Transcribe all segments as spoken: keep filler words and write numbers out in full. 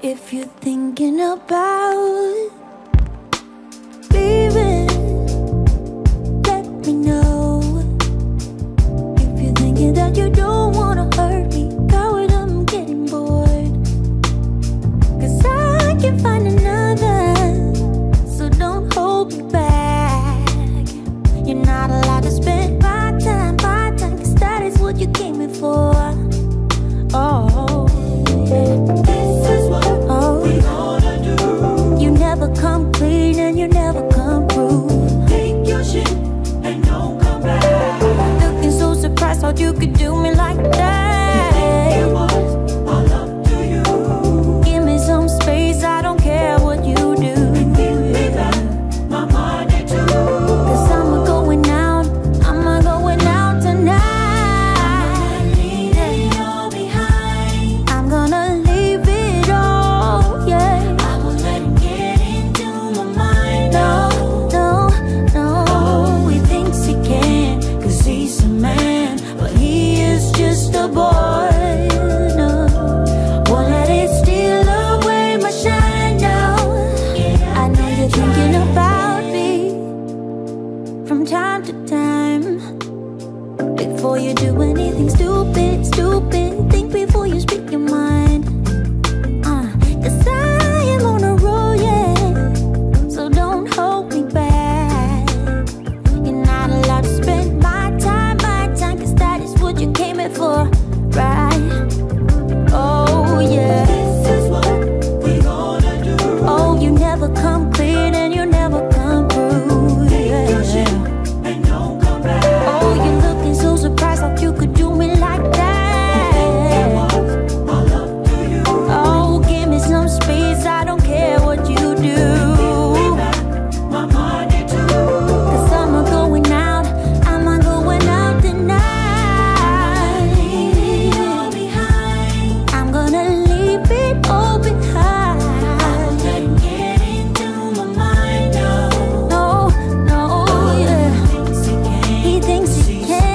If you're thinking about leaving, let me know. If you're thinking that you don't wanna hurt me, coward, I'm getting bored. Cause I can find another, so don't hold me back. You're not allowed to spend my time, my time, cause that is what you came here for. Oh, this is what oh. we gonna do. You never come clean and you never come through. Take your shit and don't come back. Looking so surprised how you could do me like that. You think it was all up to you. Give me some space, I don't care what you do. And give me back my money too. Cause I'm going out, I'm going out tonight. Before you do anything stupid, stupid, think before you speak your mind. uh, Cause I am on a roll, yeah, so don't hold me back. You're not allowed to spend my time, my time, cause that is what you came here for, right? Oh yeah, this is what we gonna do. Oh, you never come clean and you never come through. Take your shit and don't come back. Oh, you so surprised that you could do me like that. It was all up to you. Oh, give me some space, I don't care what you do. Give me back my money too. Cause I'm going out, I'm going out tonight. I'm gonna leave it all behind. I'm gonna leave it all behind. I won't let it get into my mind, no. No, no, oh, yeah. He thinks he can.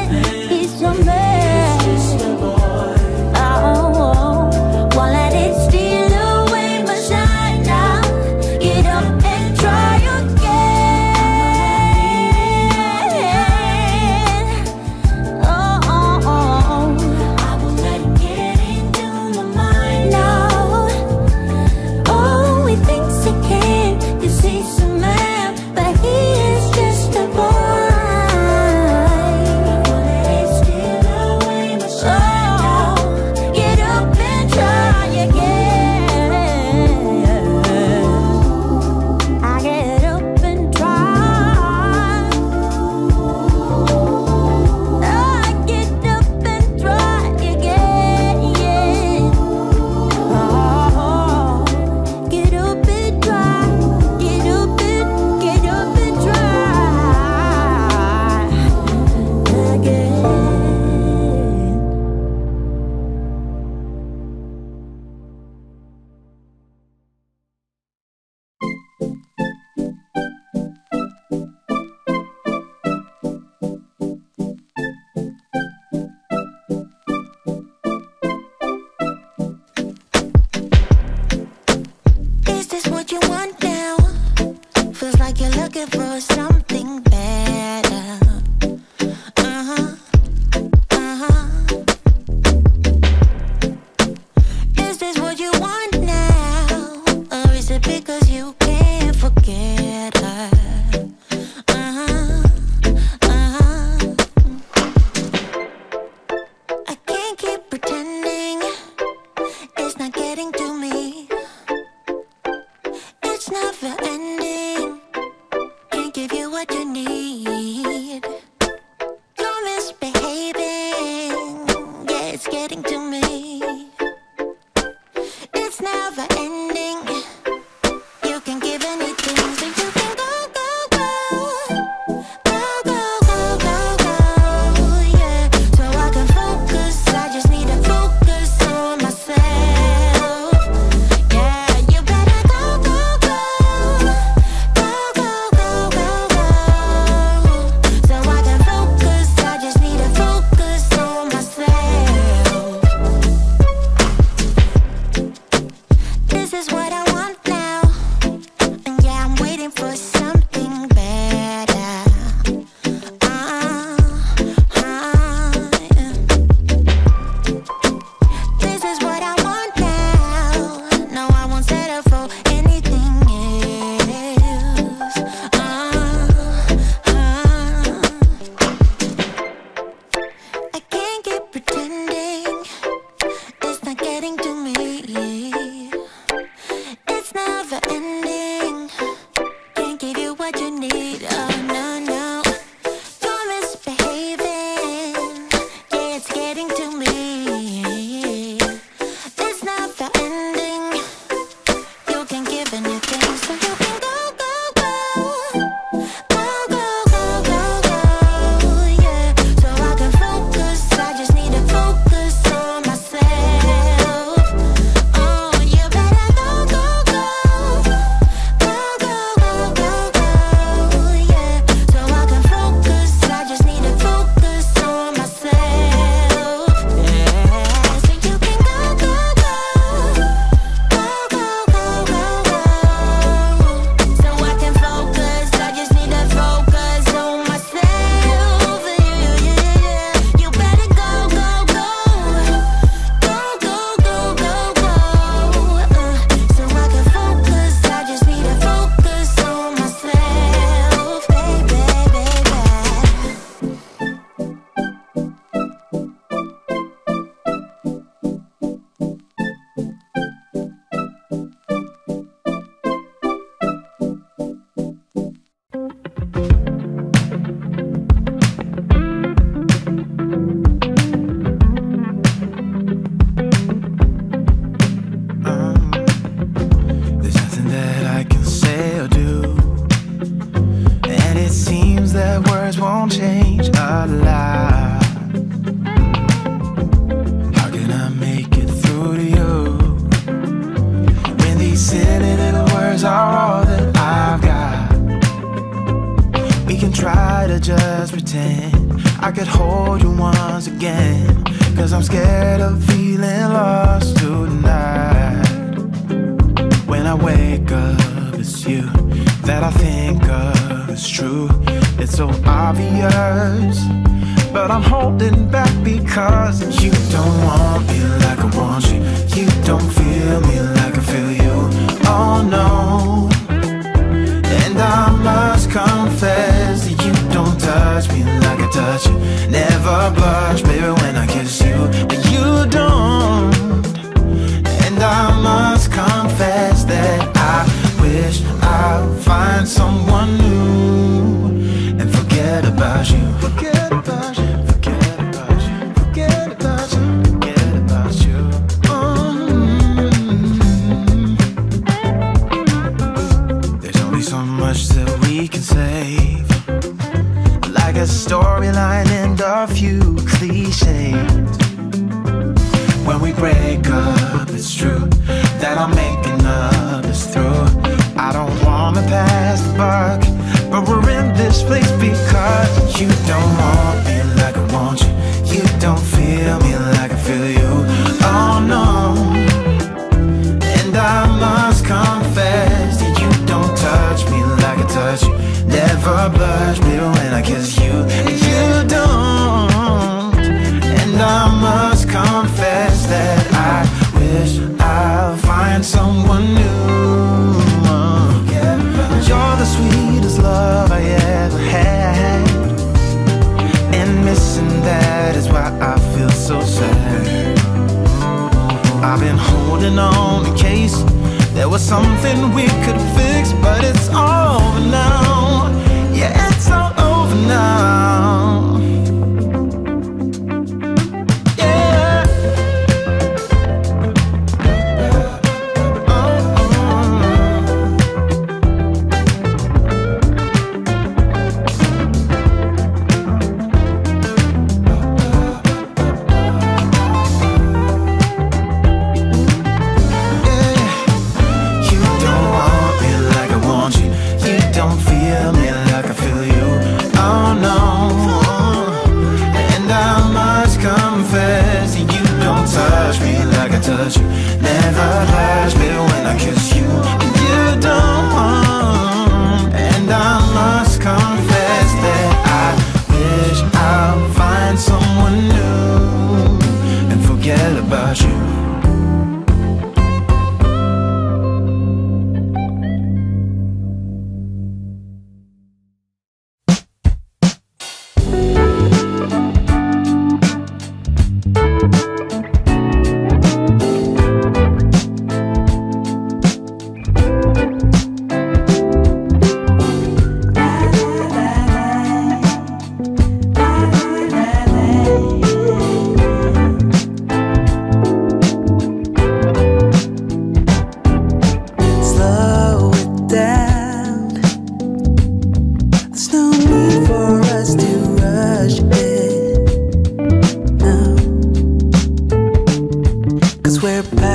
not getting to me. It's never ending. Can't give you what you need. Oh no, no, you're misbehaving. Yeah, it's getting to me. It's never ending. You can give anything, so you can go, go, go. Thank you.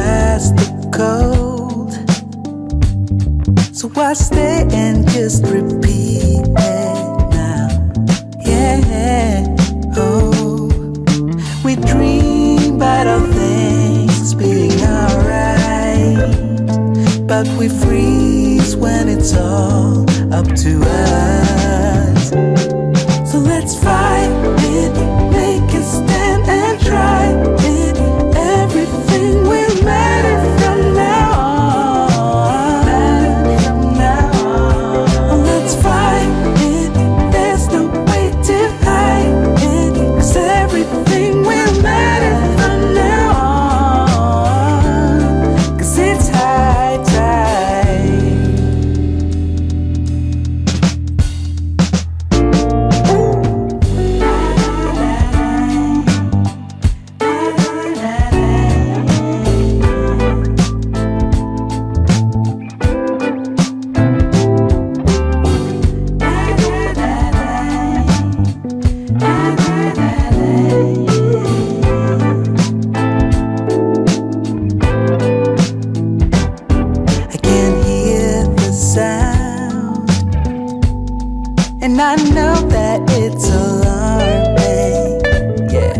past the cold, so I stay and just repeat it now. Yeah, oh, we dream about all things being alright, but we freeze when it's all up to us. So let's fight it, make it stand and try. And I know that it's alarming, yeah.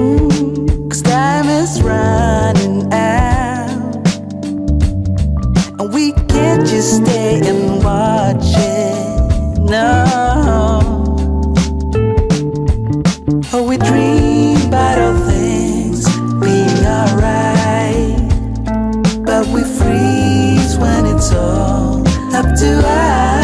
Mm, cause time is running out, and we can't just stay and watch it, no. Oh, we dream about all things being alright, but we freeze when it's all up to us.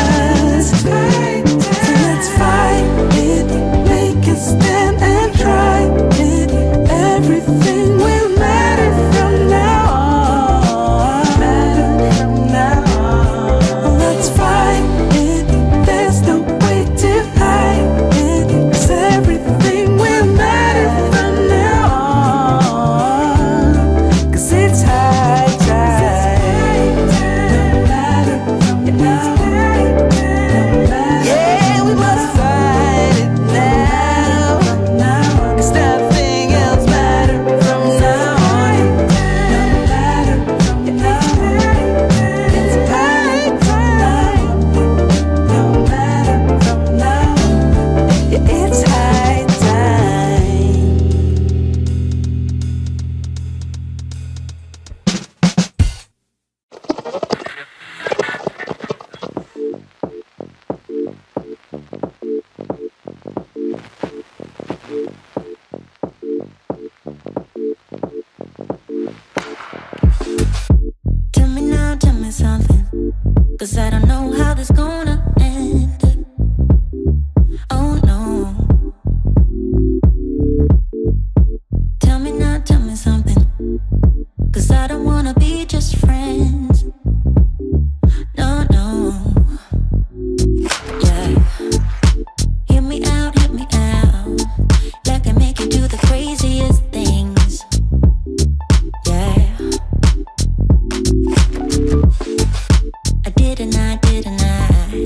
Didn't I, didn't I?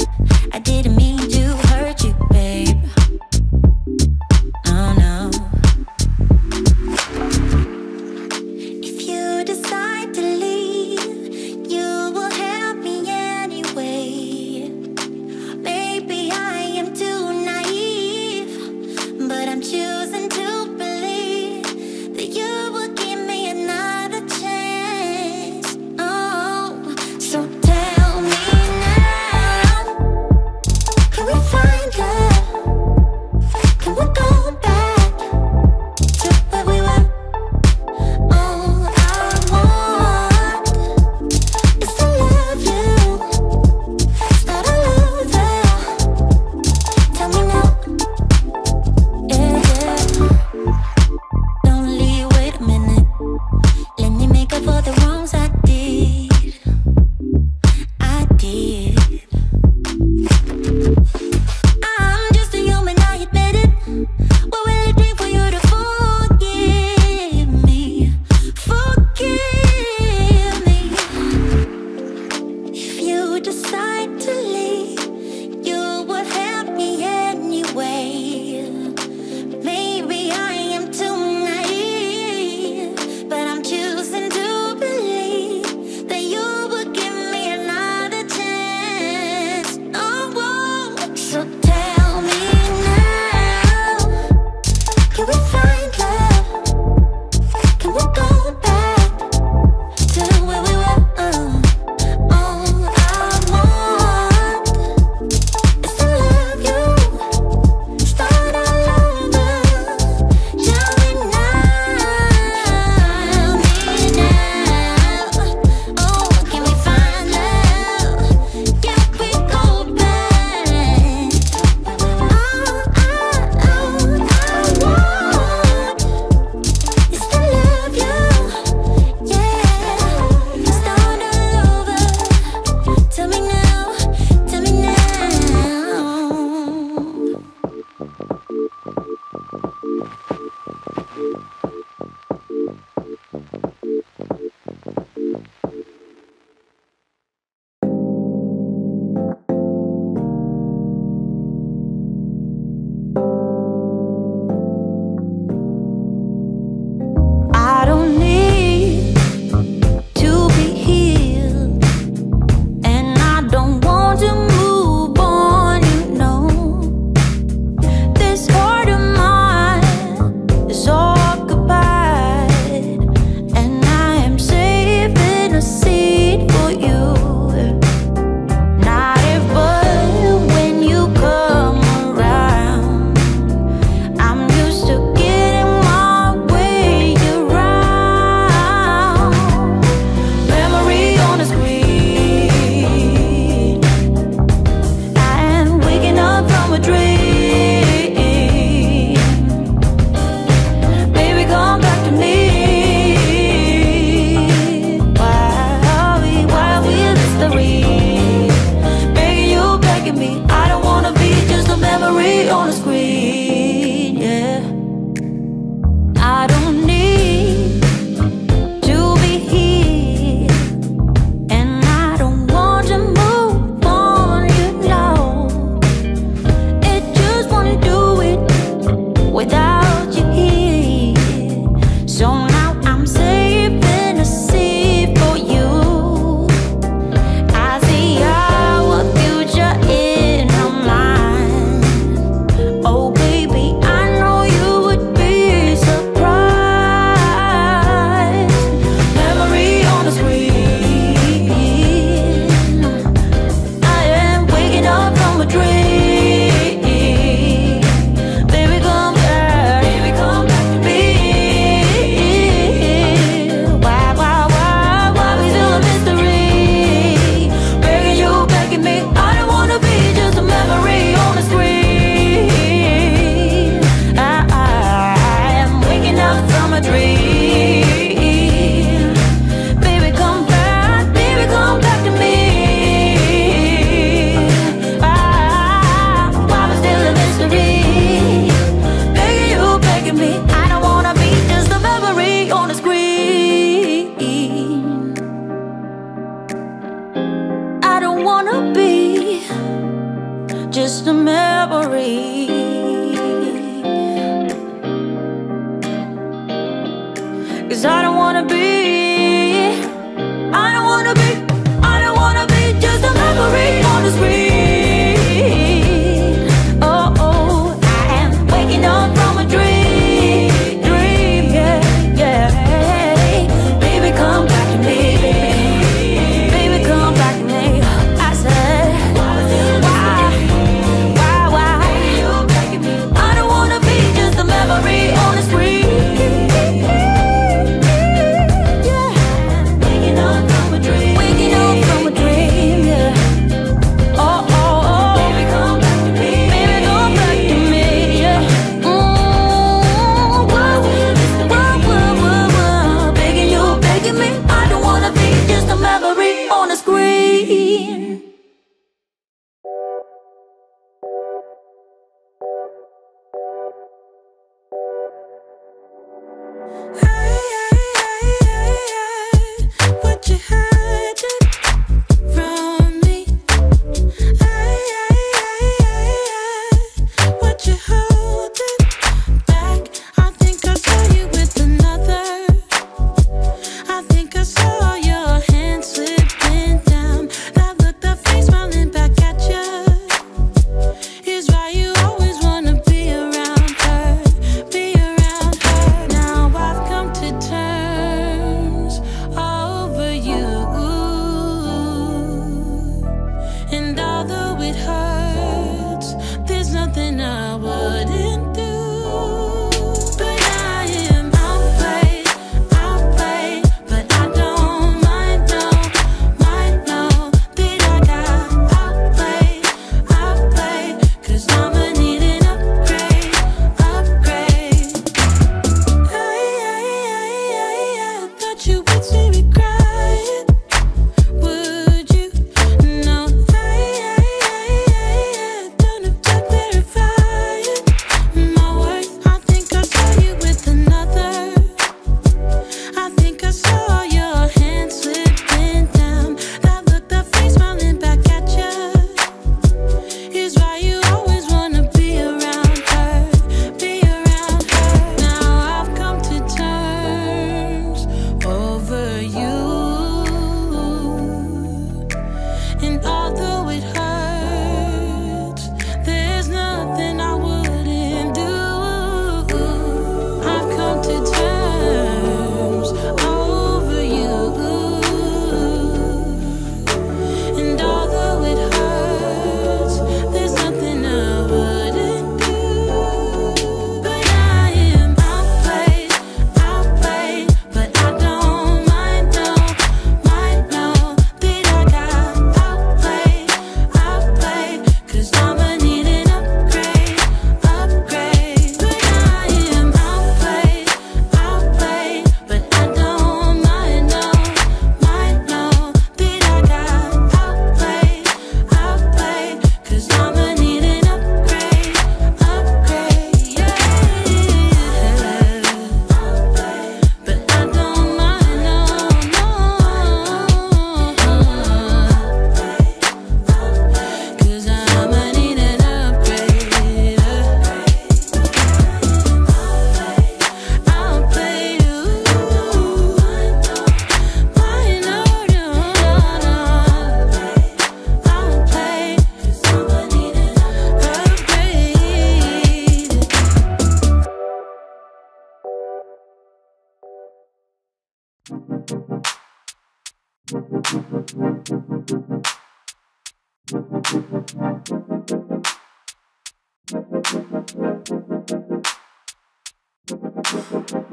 just a memory. Cause I don't wanna be, I don't wanna be, I don't wanna be just a memory on the screen. Oh, oh, I am waking up from a dream, dream, yeah, yeah. Baby, come back to me, baby, come back to me. I said, why, why, why? I don't wanna be just a memory on the screen.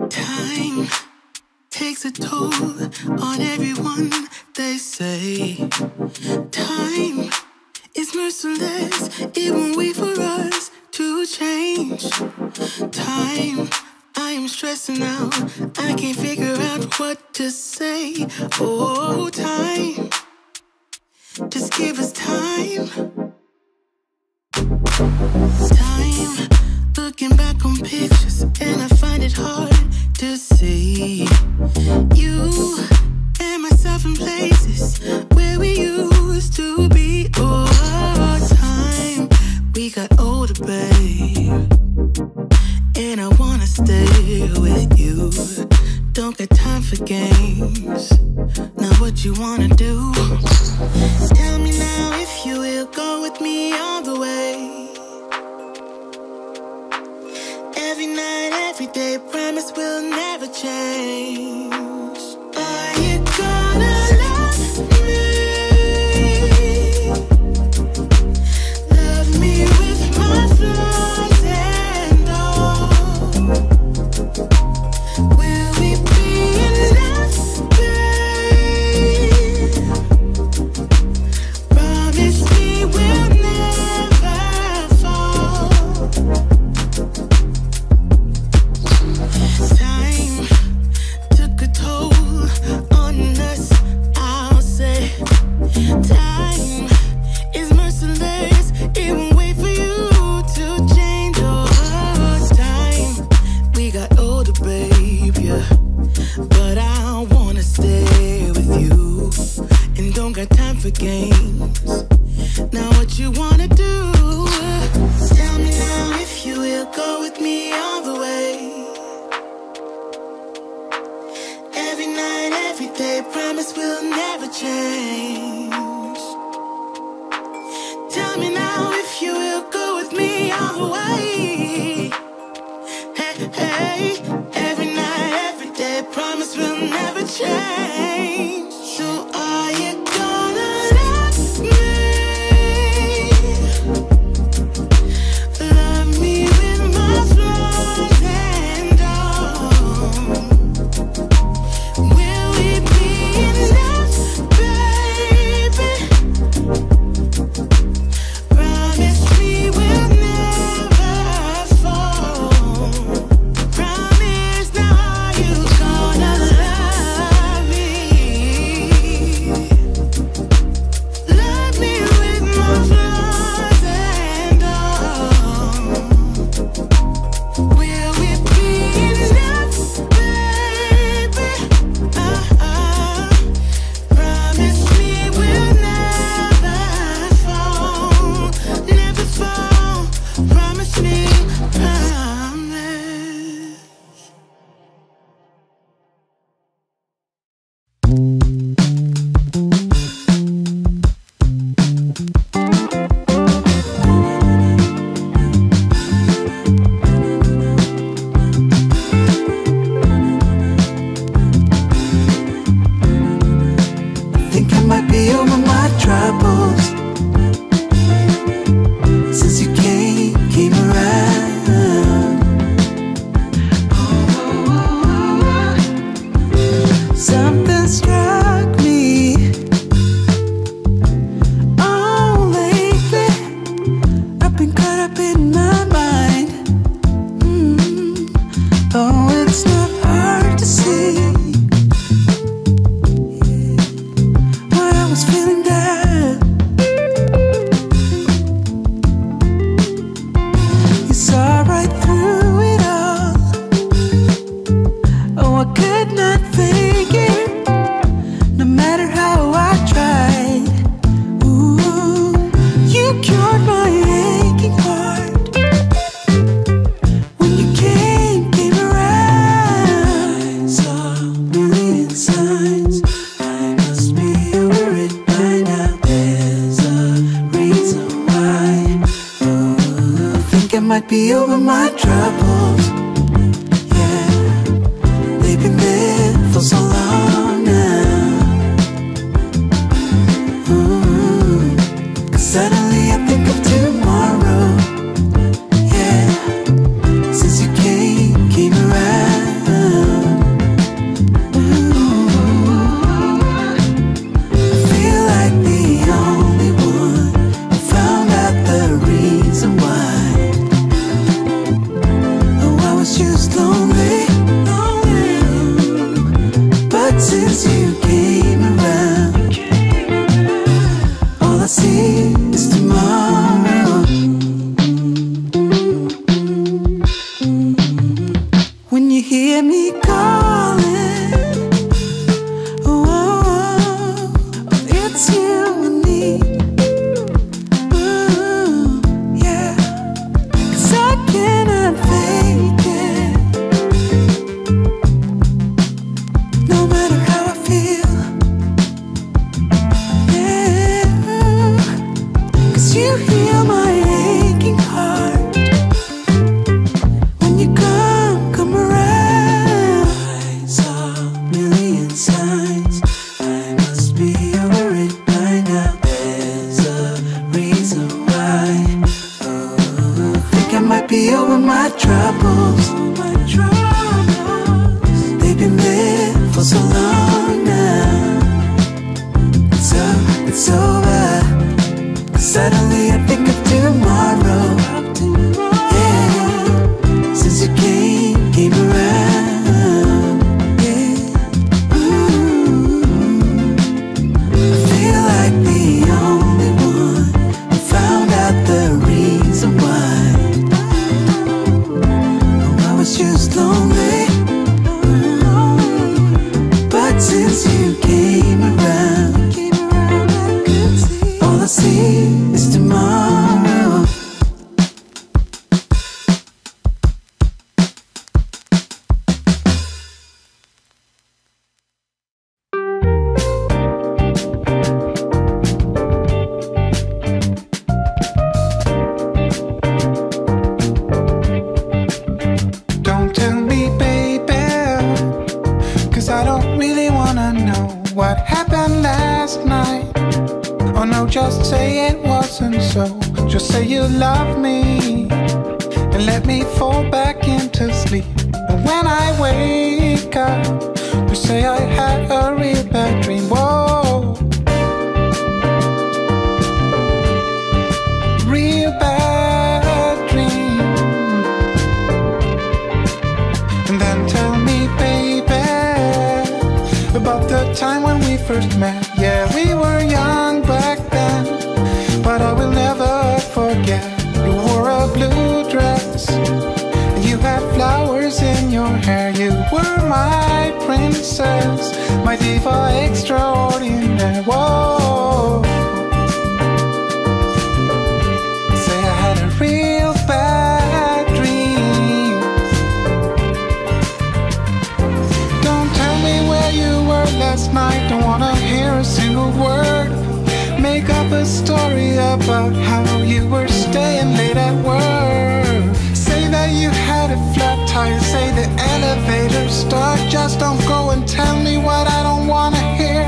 Time takes a toll on everyone, they say. Time is merciless, it won't wait for us to change. Time, I am stressing out, I can't figure out what to say. Oh, time, just give us time. Time, looking back on pictures, and I find it hard to see you and myself in places where we used to be. Oh, time, we with you. Don't get time for games. Now what you wanna do? Tell me now if you will go with me all the way. Every night, every day, promise will never change. Are you gonna love me? Love me with my flaws. Thank you. don't really wanna know what happened last night. Oh no, just say it wasn't so. Just say you love me and let me fall back into sleep. And when I wake up, you say I had a real bad dream. Whoa, real bad dream. And then tell me, baby, about the time when we first met. Yeah, we were young back then, but I will never forget. You wore a blue dress and you had flowers in your hair. You were my princess, my diva extraordinaire. Whoa. Say I had a real bad dream. Don't tell me where you were last night. Don't wanna hear a single word. Make up a story about how you were staying late at work. Say that you had a flat tire. Say the elevator stuck. Just don't go and tell me what I don't wanna hear.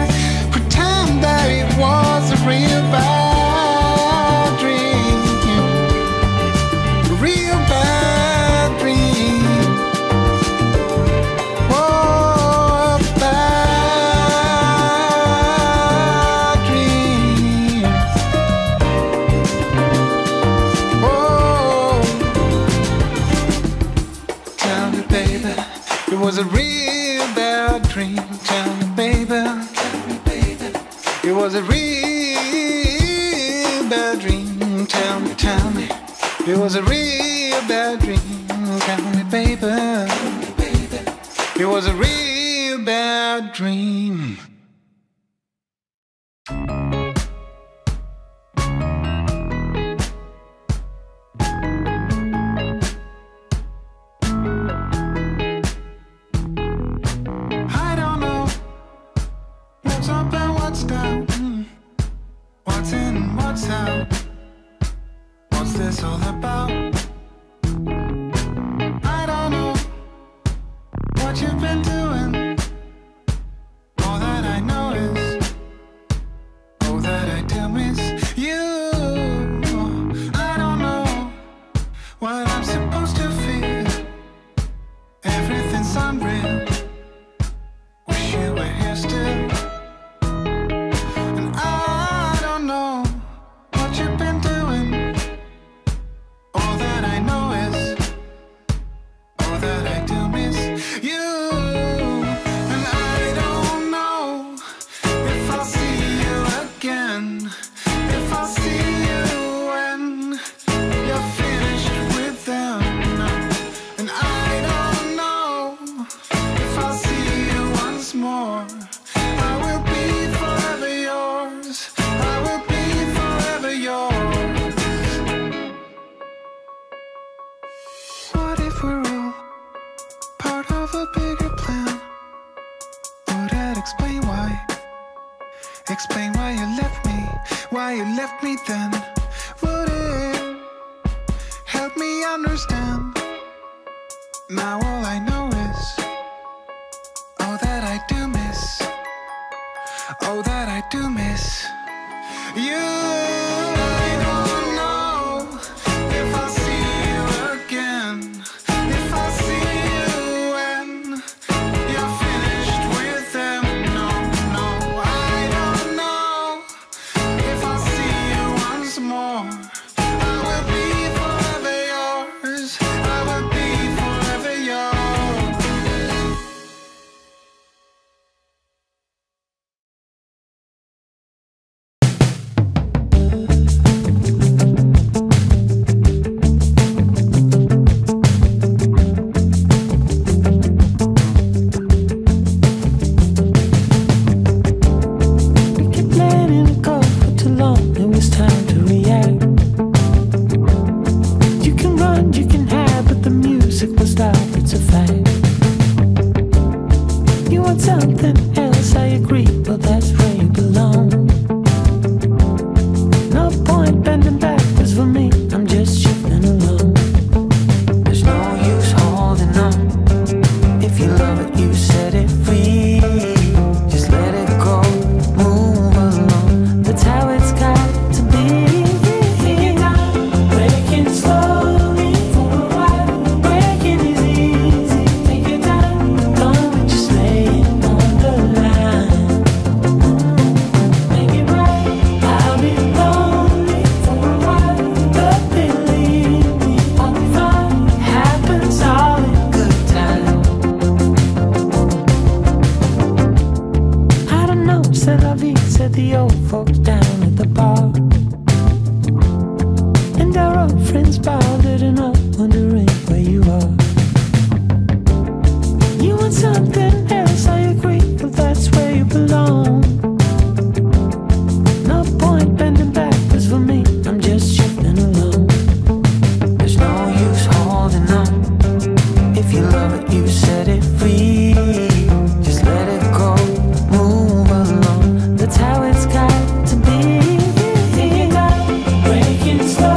Pretend that it was a real bad dream. A real bad dream. Oh, a bad dream. Oh, tell me, baby, it was a real bad dream. Tell me, baby, tell me, baby, it was a real bad dream. Tell me, tell me, it was a real bad dream. Tell me, baby, tell me, baby, it was a real bad dream. Thank you. c'est la vie, said the old folks down at the bar. And our old friends bothered and all wondering where you are. You want something else, I agree, but that's where you belong. No point bending backwards for me, I'm just shifting along. There's no use holding on. If you love it, you set it free. Just let it go, move along. That's how it's got to be. Thinking about breaking slow.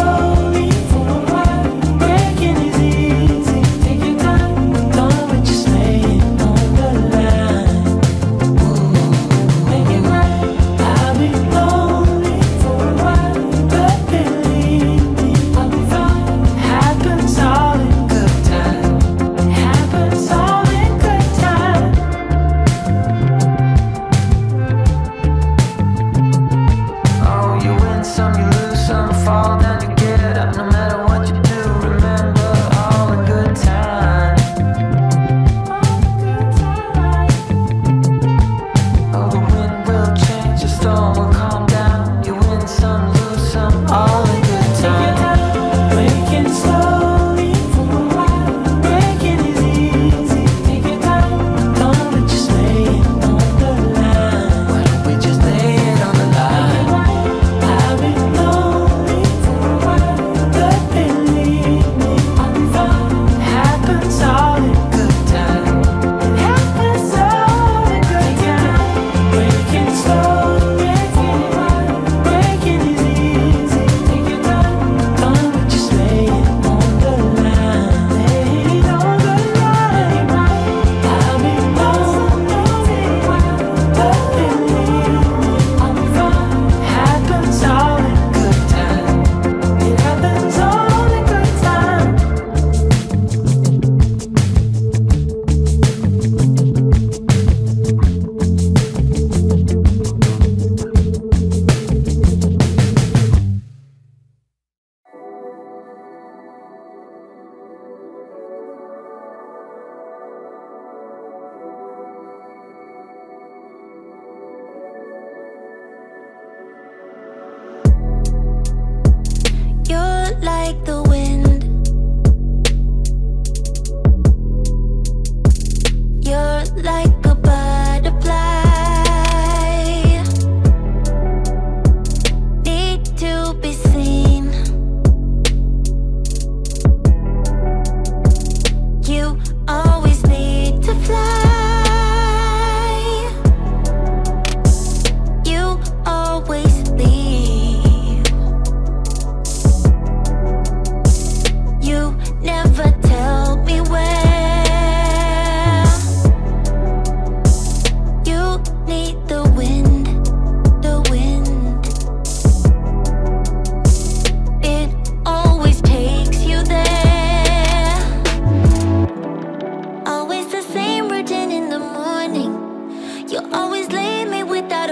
Always leave me without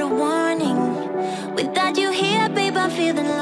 a warning. Without you here, babe, I'm feeling like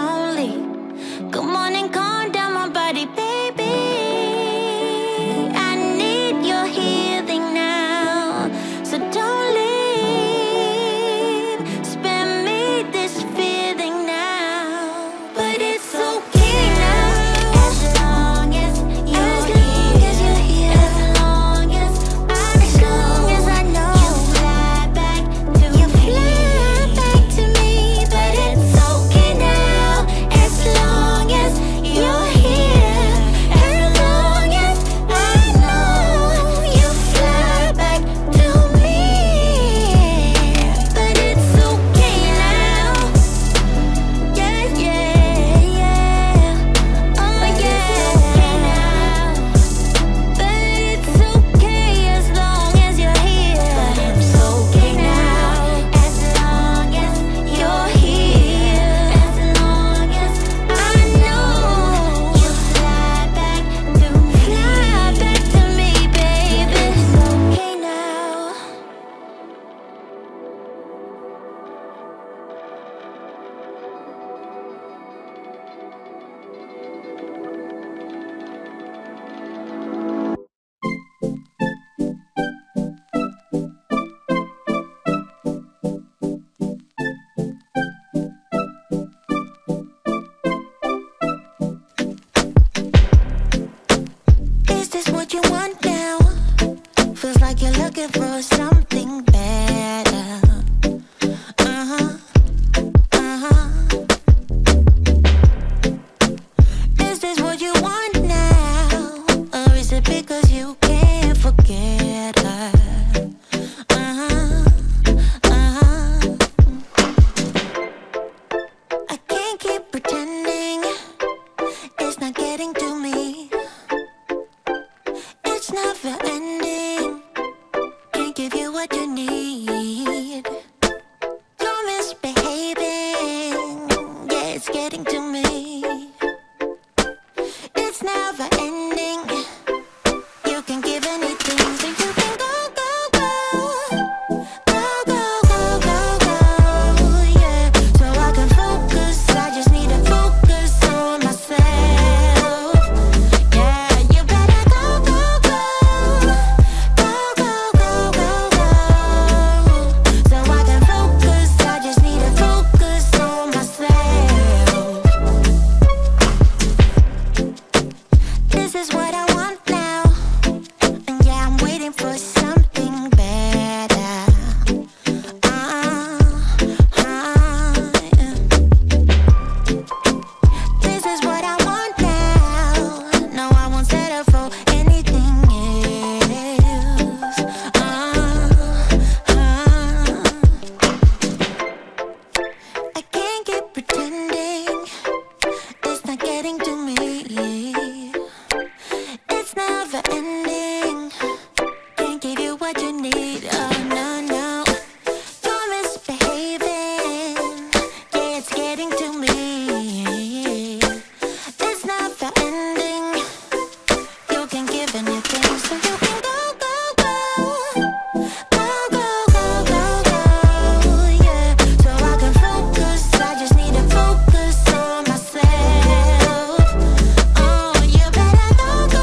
what you need. You're misbehaving, yeah, it's getting to me. It's never ending. You can give anything, so you can go, go, go. Go, go, go, go, go, yeah. So I can focus, I just need to focus on myself. Yeah, you better go, go, go. Go, go, go, go, go. So I can focus, I just need to focus on myself. This is what I want now. For something better, ah, ah, yeah. This is what I want now. No, I won't settle for anything else, ah, ah. I can't keep pretending. It's not getting to me. It's never ending. Give you what you need, oh no, no. You're misbehaving, yeah, it's getting to me. It's not the ending. You can give anything, so you can go, go, go. Go, go, go, go, go, yeah. So I can focus, I just need to focus on myself. Oh, you better go, go, go. Go, go,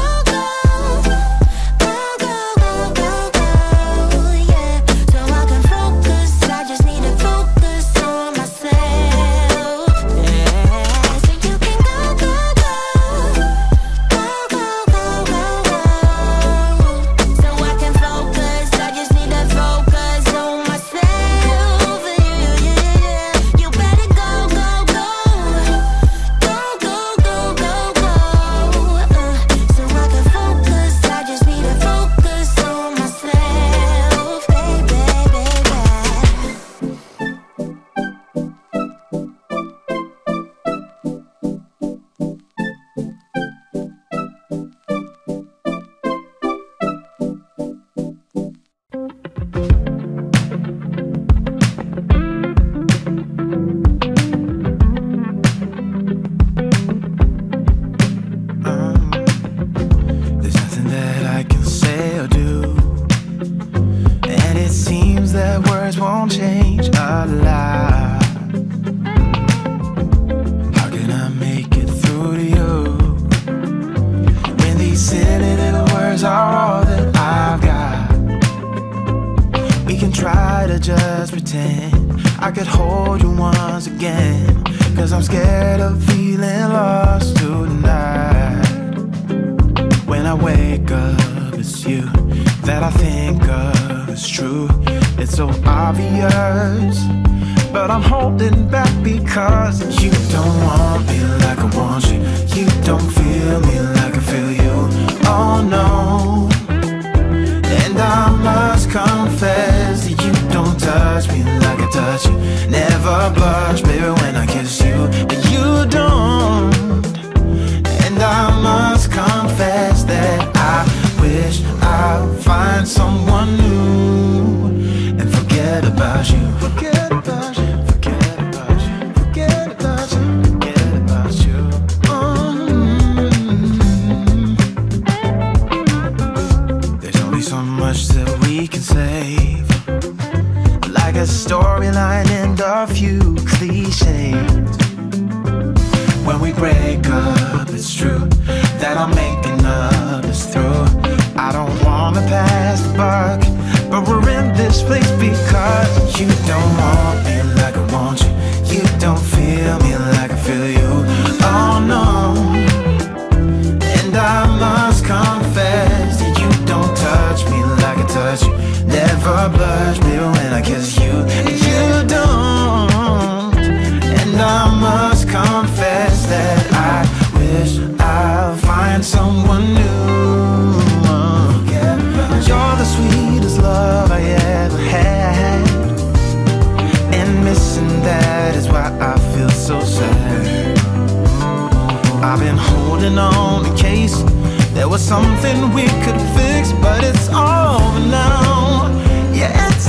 go, go. Just pretend I could hold you once again, 'cause I'm scared of feeling lost tonight. When I wake up, it's you that I think of, it's true. It's so obvious, but I'm holding back because you don't want me like I want you. You don't feel me like I feel you, oh no. And I must confess that you don't touch me like I touch you. Never blush, baby, when I kiss you. But you don't. And I must confess that I wish I'd find someone new and forget about you. Forget about you. Forget about you. Forget about you. Forget about you. Mm-hmm. There's only so much that we can say, a storyline and a few cliches. When we break up, it's true that I'm making up is through. I don't wanna pass the buck, but we're in this place because you don't want me like I want you. You don't feel me like I feel you, oh no. And I must confess that you don't touch me like I touch you. Never blush, baby, when I kiss you. You don't. And I must confess that I wish I'd find someone new. You're the sweetest love I ever had, and missing that is why I feel so sad. I've been holding on in case there was something we could fix, but it's over now. Yeah, it's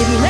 From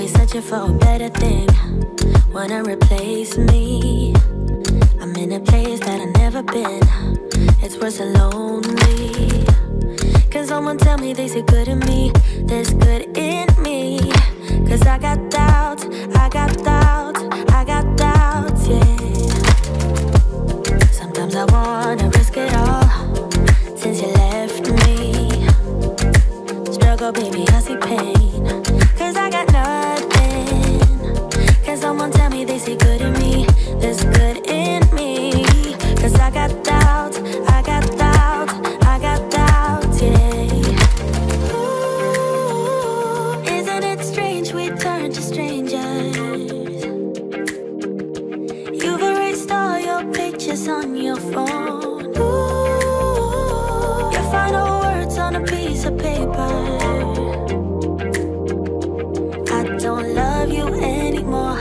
Always searching for a better thing. Wanna replace me. I'm in a place that I've never been. It's worse than lonely. Can someone tell me they see good in me? There's good in me. Cause I got doubts, I got doubts, I got doubts, yeah. Sometimes I wanna risk it all. Since you left me, struggle, baby, I see pain. Cause I got nothing. Can someone tell me they see good in me? There's good in me. Cause I got doubts, I got doubts, I got doubts, yeah. Ooh, isn't it strange we turn to strangers? You've erased all your pictures on your phone. Ooh, your final words on a piece of paper. I don't love you anymore.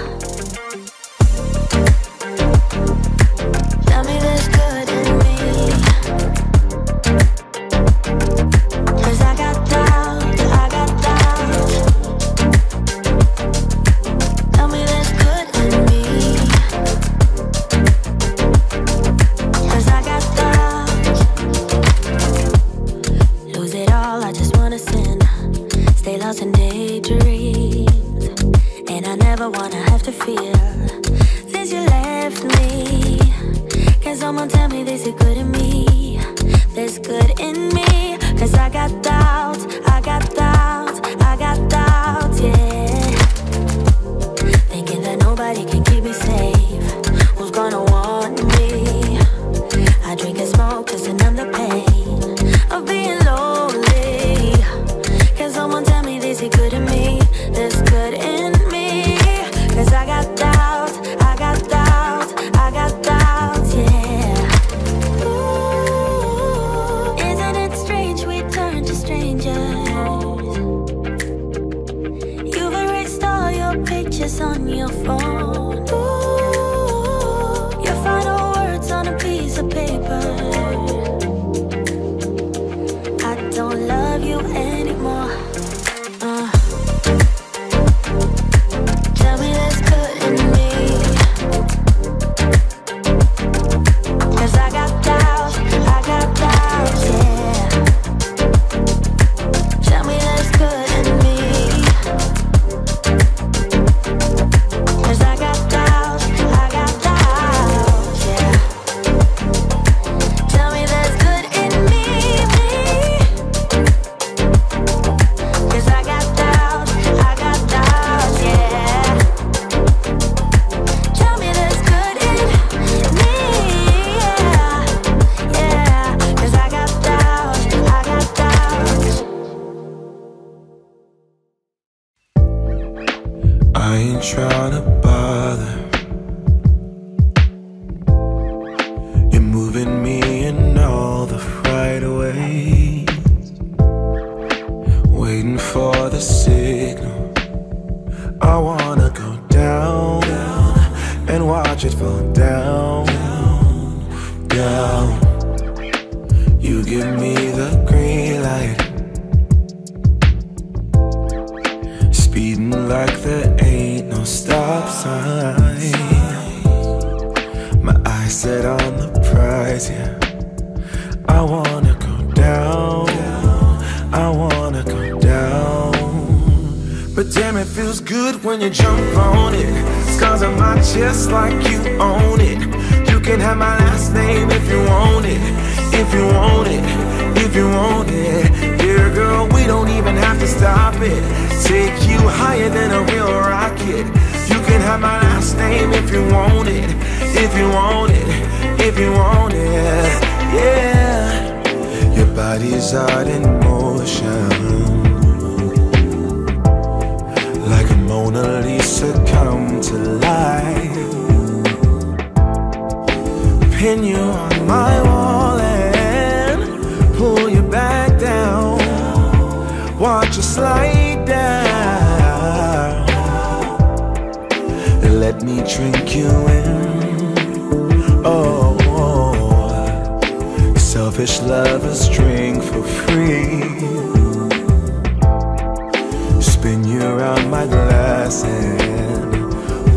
Spin you around my glass. passing.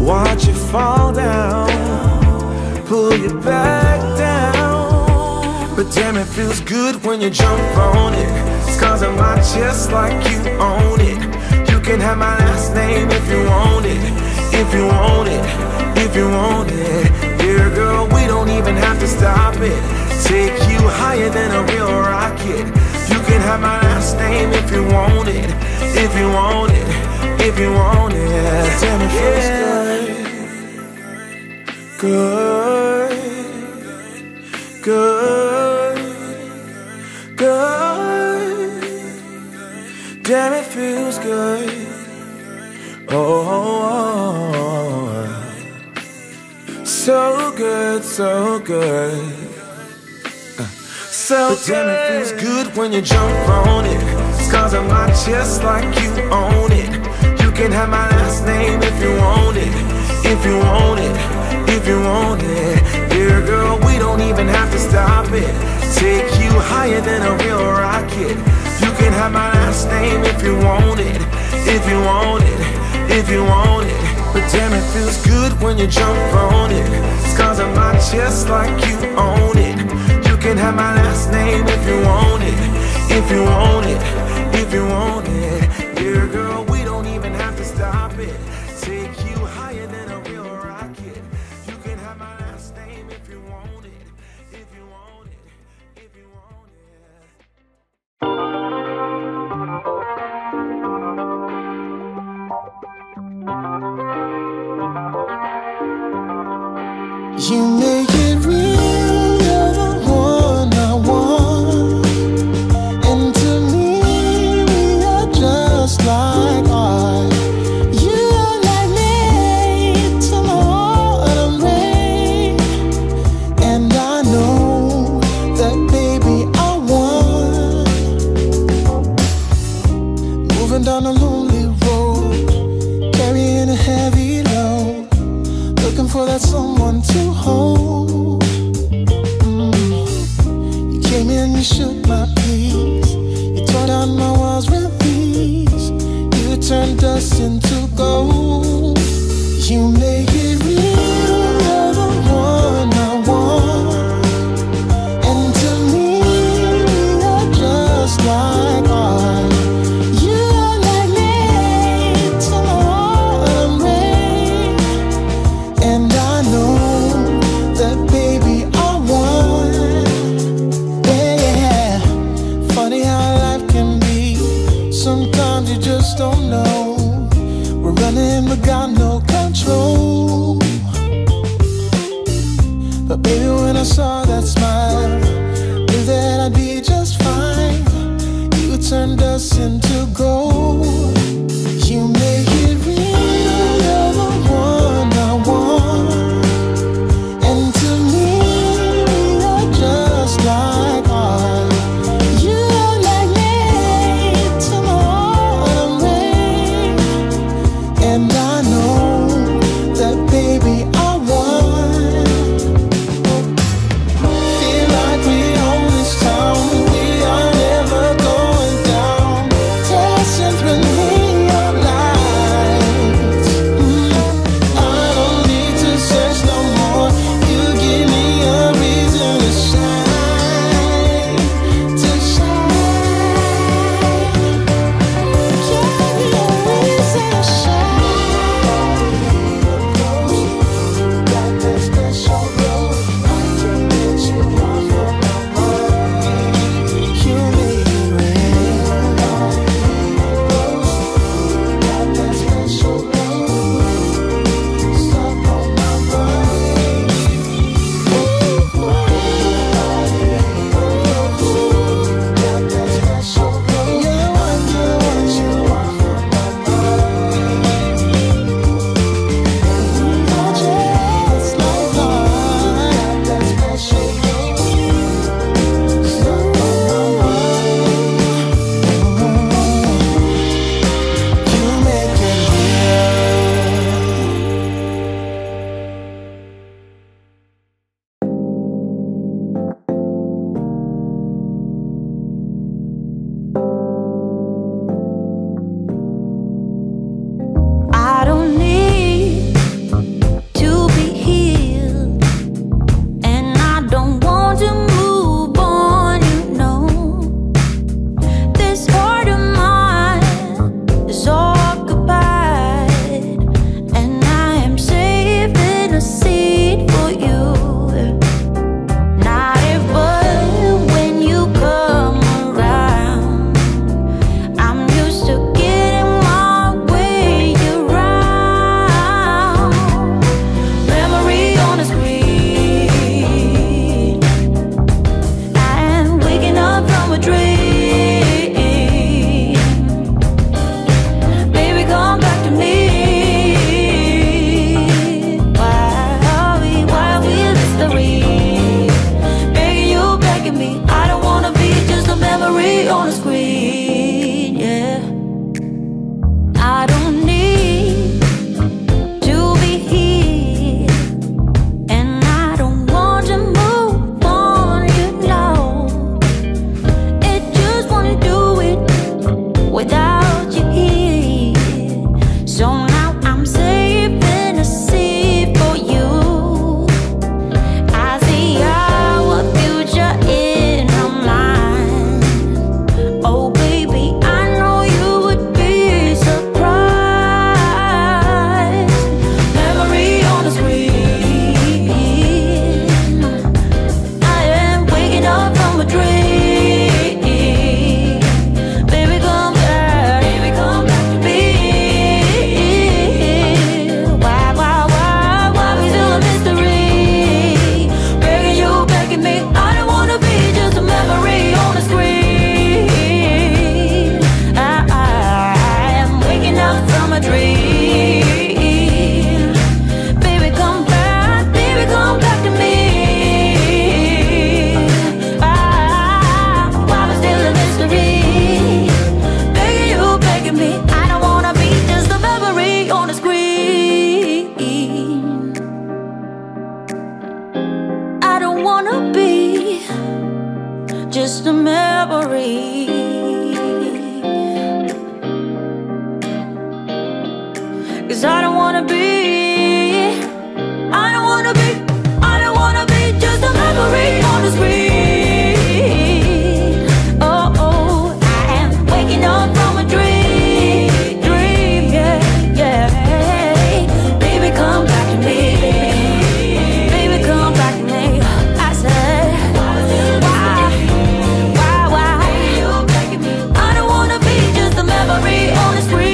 Watch you fall down, pull you back down. But damn, it feels good when you jump on it. Scars on my chest like you own it. You can have my last name if you want it. If you want it, if you want it. Dear girl, we don't even have to stop it. Take you higher than a real rocket. You can have my last name if you want it. If you want it, if you want it. Damn, it feels good. Good. Good. Good. Damn, it feels good. Oh, oh, oh. So good, so good. But damn, it feels good when you jump on it. Scars on my chest like you own it. You can have my last name if you want it. If you want it, if you want it. Dear girl, we don't even have to stop it. Take you higher than a real rocket. You can have my last name if you want it. If you want it, if you want it. But damn, it feels good when you jump on it. Scars on my chest like you own it. You can have my last name if you want it, if you want it, if you want it. Dear girl, we don't even have to stop it. Take you higher than a real rocket. You can have my last name if you want it, if you want it, if you want it. You make it real. That someone to hold. my dream. Baby, come back, baby, come back to me. Ah, why was still a mystery? Begging you, begging me, I don't wanna be just a memory on the screen. I don't wanna be just a memory. Cause I don't wanna be, I don't wanna be, I don't wanna be just a memory on the screen. Oh, oh, I am waking up from a dream, dream, yeah, yeah. Baby, come back to me, baby, come back to me. I said, why, why, why? I don't wanna be just a memory on the screen.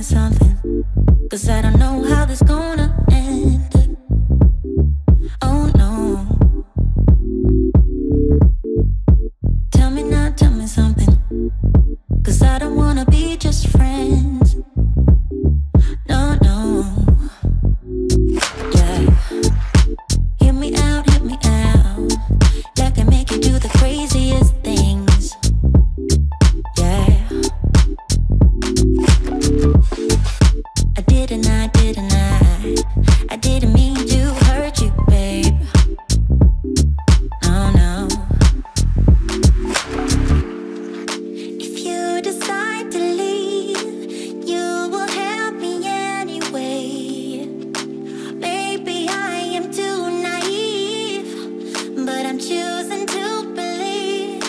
me something, 'cause I don't know how this gonna end. Oh no. Tell me now, tell me something, 'cause I don't wanna be just friends. No, no. Yeah. Hit me out, hit me out. That can make you do the craziest things. Yeah. I didn't, I didn't, I. I didn't mean to hurt you, babe. Oh no. If you decide to leave, you will help me anyway. Maybe I am too naive, but I'm choosing to believe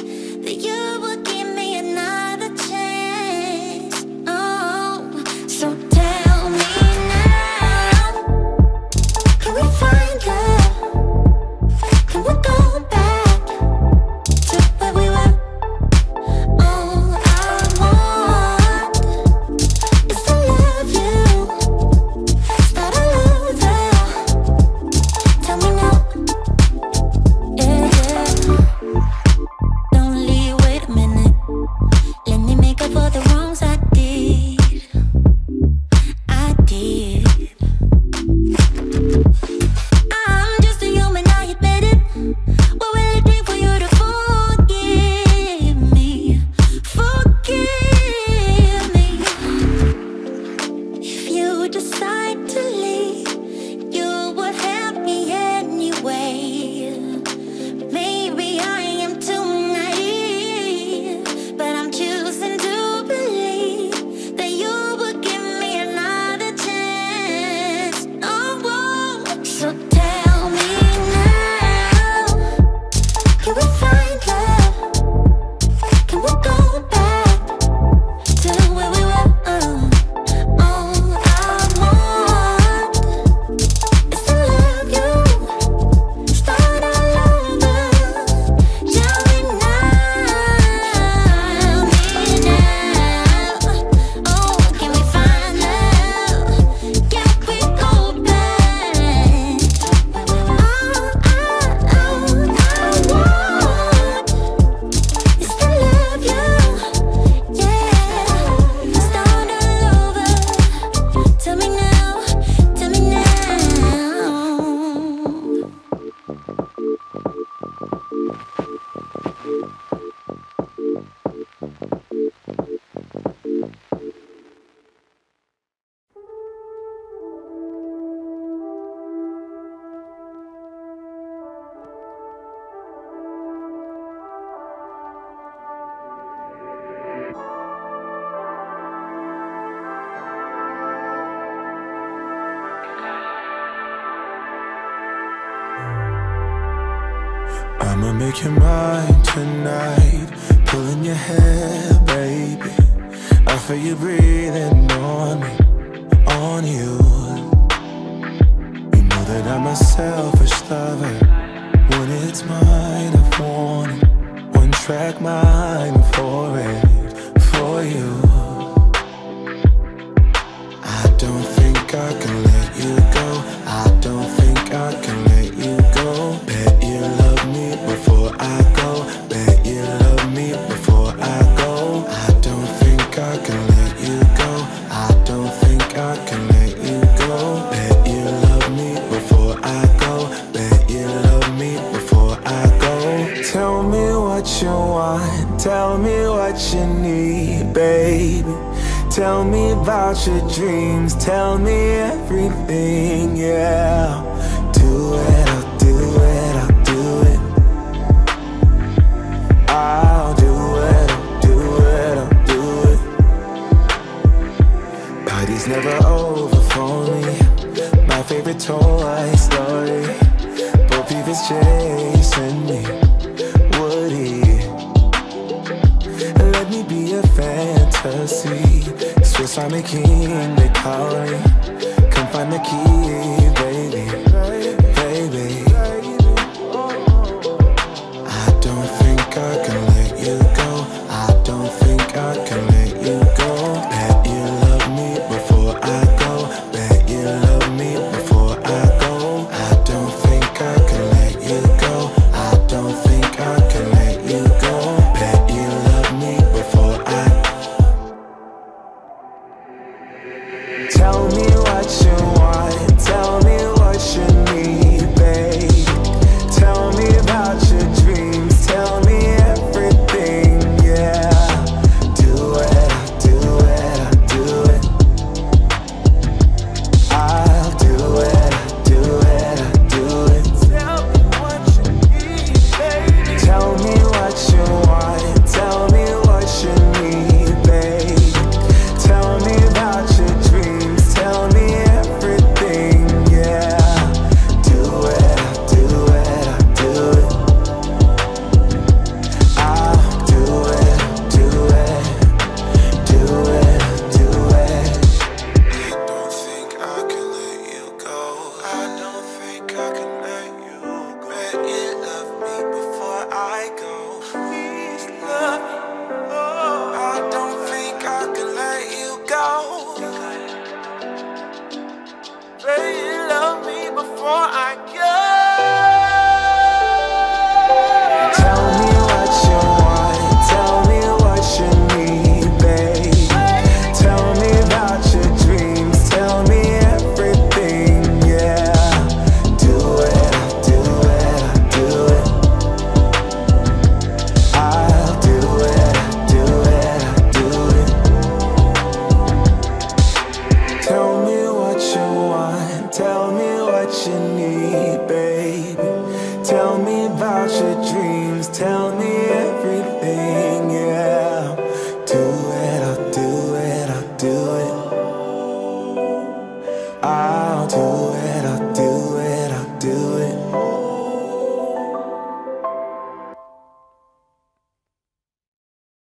that you will give me another chance. Oh, so tell me now, can we find love? Can we go back to where we were? All I want is to love you, start all over. Tell me now, yeah, yeah. Only wait a minute, let me make up for the wrongs I did. I did. I'm just a human, I admit it. What will it take for you to forgive me? Forgive me. If you decide to leave, you would help me anyway. Maybe I am too naive, but I'm choosing to believe that you would give me another chance. Oh, oh. So tell me now, can we find love? Can we go back to where we were? All I want is to love you, start all over. Tell me now, me now. Oh, can we find love? Can we go back? All I, I want is to love you, yeah, start all over. Tell me now, tell me now. I'ma make you mine tonight, pulling your hair, baby. I feel you breathing on me, on you. You know that I'm a selfish lover. When it's mine, I want it. One track mind for it, for you. I don't think I can let you go. I don't think I can let you go. Bet you love me before I go. Bet you love me before I go. I don't think I can let you go. I don't think I can let you go. Bet you love me before I go. Bet you love me before I go. Tell me what you want. Tell me what you need, baby. Tell me about your dreams. Tell me everything, yeah. Do it, I'll do it, I'll do it. I'll do it, I'll do it, I'll do it. Party's never over for me. My favorite toy story. Bo Peep is chasing me, Woody. Let me be a fantasy. Swiss Army King, they call me. Come find the key, baby, baby. I don't think I can let you go. I don't think I can let you go. Bet you love me before Tell me what you want, tell me.